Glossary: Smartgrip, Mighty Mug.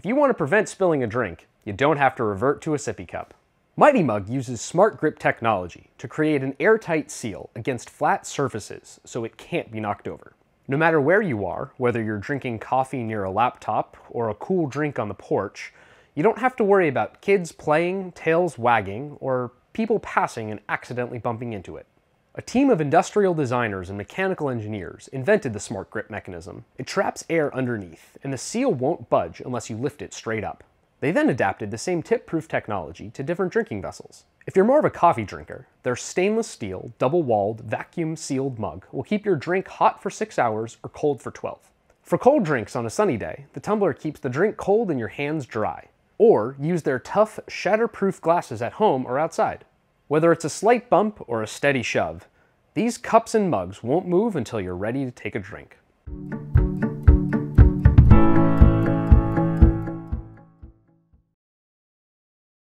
If you want to prevent spilling a drink, you don't have to revert to a sippy cup. Mighty Mug uses smart grip technology to create an airtight seal against flat surfaces so it can't be knocked over. No matter where you are, whether you're drinking coffee near a laptop or a cool drink on the porch, you don't have to worry about kids playing, tails wagging, or people passing and accidentally bumping into it. A team of industrial designers and mechanical engineers invented the smart grip mechanism. It traps air underneath, and the seal won't budge unless you lift it straight up. They then adapted the same tip-proof technology to different drinking vessels. If you're more of a coffee drinker, their stainless steel, double-walled, vacuum-sealed mug will keep your drink hot for 6 hours or cold for 12. For cold drinks on a sunny day, the tumbler keeps the drink cold and your hands dry. Or use their tough, shatter-proof glasses at home or outside. Whether it's a slight bump or a steady shove, these cups and mugs won't move until you're ready to take a drink.